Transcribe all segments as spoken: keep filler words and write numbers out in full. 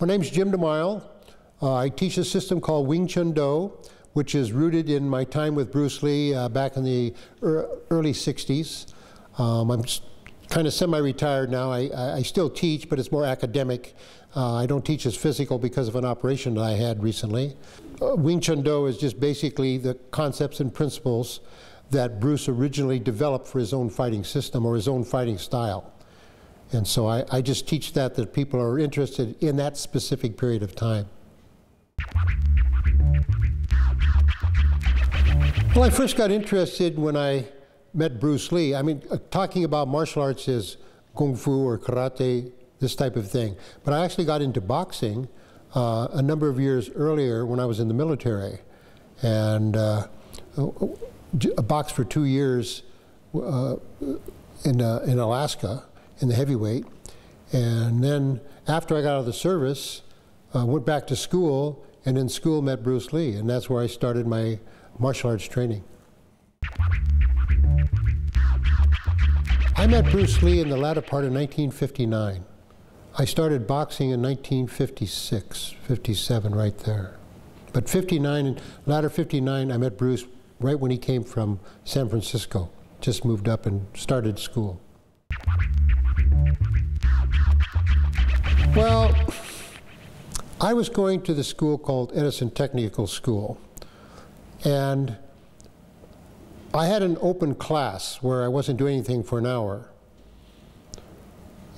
My name's Jim DeMile. Uh, I teach a system called Wing Chun Do, which is rooted in my time with Bruce Lee uh, back in the er early sixties. Um, I'm kind of semi-retired now. I, I still teach, but it's more academic. Uh, I don't teach as physical because of an operation that I had recently. Uh, Wing Chun Do is just basically the concepts and principles that Bruce originally developed for his own fighting system or his own fighting style. And so I, I just teach that, that people are interested in that specific period of time. Well, I first got interested when I met Bruce Lee. I mean, uh, talking about martial arts is kung fu or karate, this type of thing. But I actually got into boxing uh, a number of years earlier when I was in the military. And uh, I boxed for two years uh, in, uh, in Alaska. In the heavyweight, and then after I got out of the service, I uh, went back to school, and in school met Bruce Lee, and that's where I started my martial arts training. I met Bruce Lee in the latter part of nineteen fifty-nine. I started boxing in nineteen fifty-six, fifty-seven, right there. But fifty-nine, latter fifty-nine, I met Bruce right when he came from San Francisco, just moved up and started school. Well, I was going to the school called Edison Technical School, and I had an open class where I wasn't doing anything for an hour.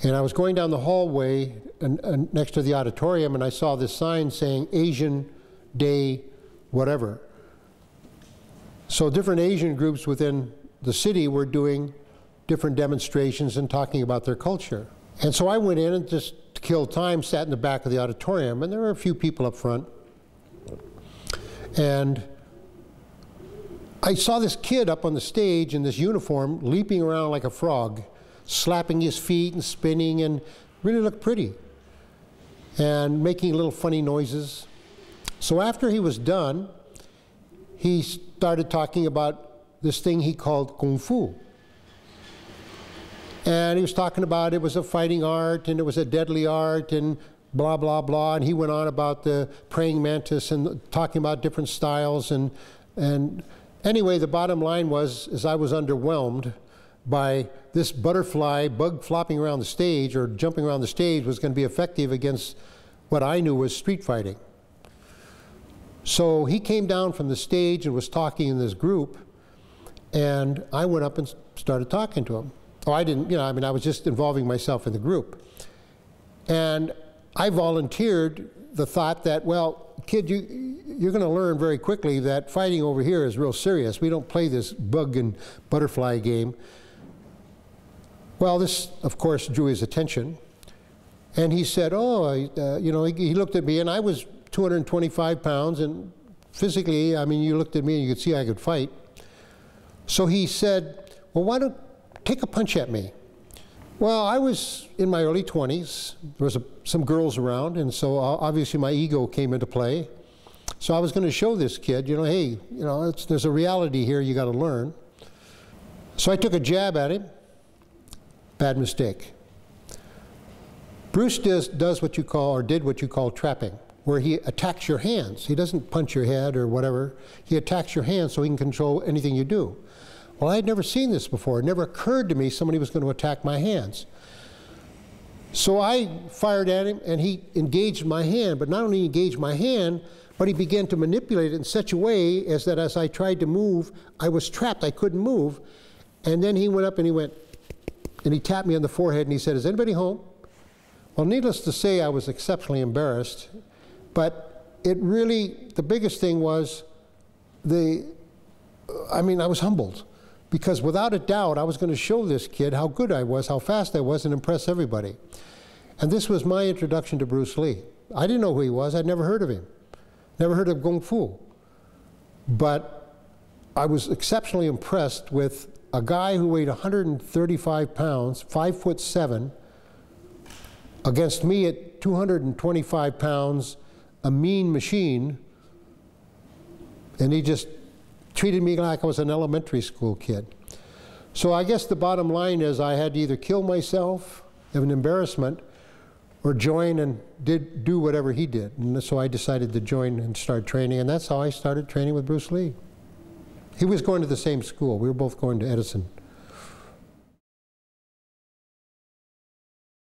And I was going down the hallway and, and next to the auditorium, and I saw this sign saying Asian Day whatever. So different Asian groups within the city were doing different demonstrations and talking about their culture. And so I went in and just to kill time, sat in the back of the auditorium, and there were a few people up front. And I saw this kid up on the stage in this uniform leaping around like a frog, slapping his feet and spinning, and really looked pretty, and making little funny noises. So after he was done, he started talking about this thing he called kung fu. And he was talking about it was a fighting art, and it was a deadly art, and blah, blah, blah. And he went on about the praying mantis and talking about different styles. And, and anyway, the bottom line was, is I was underwhelmed by this butterfly bug flopping around the stage or jumping around the stage was going to be effective against what I knew was street fighting. So he came down from the stage and was talking in this group, and I went up and started talking to him. Oh, I didn't, you know, I mean, I was just involving myself in the group. And I volunteered the thought that, well, kid, you, you're going to learn very quickly that fighting over here is real serious. We don't play this bug and butterfly game. Well, this, of course, drew his attention. And he said, oh, uh, you know, he, he looked at me, and I was two hundred twenty-five pounds, and physically, I mean, you looked at me, and you could see I could fight. So he said, well, why don't take a punch at me. Well, I was in my early twenties. There was a, some girls around, and so obviously my ego came into play. So I was going to show this kid, you know, hey, you know, it's, there's a reality here you got to learn. So I took a jab at him. Bad mistake. Bruce does, does what you call, or did what you call trapping, where he attacks your hands. He doesn't punch your head or whatever. He attacks your hands so he can control anything you do. Well, I had never seen this before. It never occurred to me somebody was going to attack my hands. So I fired at him, and he engaged my hand. But not only engaged my hand, but he began to manipulate it in such a way as that as I tried to move, I was trapped. I couldn't move. And then he went up and he went, and he tapped me on the forehead, and he said, "Is anybody home?" Well, needless to say, I was exceptionally embarrassed. But it really, the biggest thing was the, I mean, I was humbled. Because without a doubt, I was going to show this kid how good I was, how fast I was, and impress everybody. And this was my introduction to Bruce Lee. I didn't know who he was. I'd never heard of him. Never heard of kung fu. But I was exceptionally impressed with a guy who weighed one hundred thirty-five pounds, five foot seven, against me at two hundred twenty-five pounds, a mean machine, and he just treated me like I was an elementary school kid. So I guess the bottom line is I had to either kill myself of an embarrassment or join and did do whatever he did. And so I decided to join and start training, and that's how I started training with Bruce Lee. He was going to the same school. We were both going to Edison